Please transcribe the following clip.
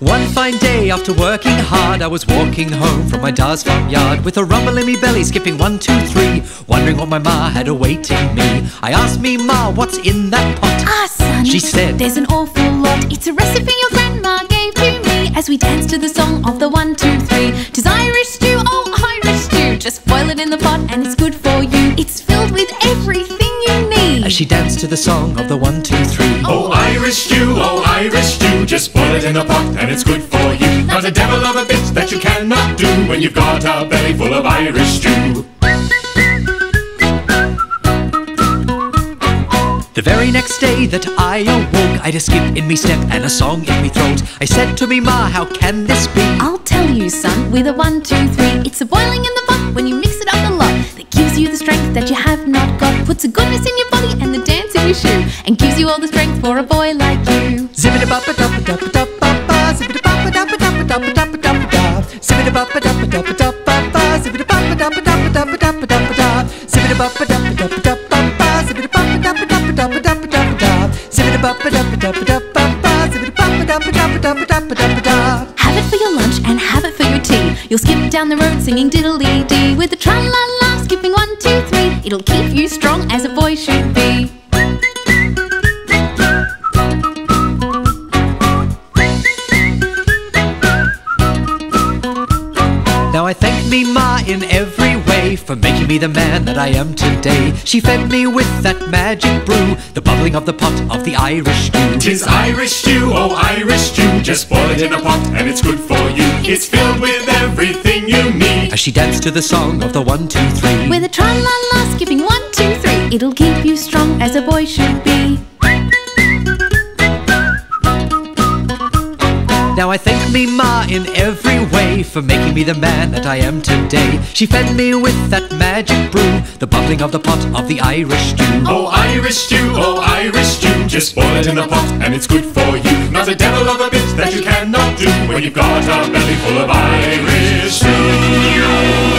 One fine day after working hard, I was walking home from my da's front yard with a rumble in me belly, skipping 1, 2, 3, wondering what my ma had awaiting me. I asked me ma, what's in that pot? Ah, son, she said, there's an awful lot. It's a recipe your grandma gave to me, as we danced to the song of the 1, 2, 3. 'Tis Irish stew, oh Irish stew, just boil it in the pot and it's good for you. It's filled with everything you need, as she danced to the song of the 1, 2, 3. Oh Irish stew, oh Irish stew, just boil it in the pot and it's good for you. Not a devil of a bit that you cannot do when you've got a belly full of Irish stew. The very next day that I awoke, I'd a skip in me step and a song in me throat. I said to me ma, how can this be? I'll tell you son, with a 1, 2, 3. It's a boiling in the pot when you mix it up a lot, that gives you the strength that you have not got, puts a goodness in your body and the dance in your shoe, and gives you all the strength for a boy like you. Zibbida-bop-a-dop-a-dop-a-dop-a-ba, zibbida-bop-a-dop-a-dop-a-dop-a-dop-a-da, zibbida-bop-a-dop-a-dop-a-dop-a-ba, zibbida-bop-a-dop-a-dop-a-dop-a-dop-a-da, zibbida-bop-a-dop-a-dop-a-dop-a-ba, have it for your lunch and have it for your tea. You'll skip down the road singing diddle-dee-dee, with a tra-la-la, skipping 1, 2, 3. It'll keep you strong as a boy should be. Now I thank me ma in every way for making me the man that I am today. She fed me with that magic brew, the bubbling of the pot of the Irish stew. 'Tis Irish stew, oh Irish stew, just boil it in a pot and it's good for you. It's filled with everything you need, as she danced to the song of the 1, 2, 3. With a tra-la-la, skipping 1, 2, 3, it'll keep you strong as a boy should be. Now I thank me ma in every way for making me the man that I am today. She fed me with that magic brew, the bubbling of the pot of the Irish stew. Oh Irish stew, oh Irish stew, just boil it in the pot and it's good for you. Not a devil of a bit that you cannot do when you've got a belly full of Irish stew.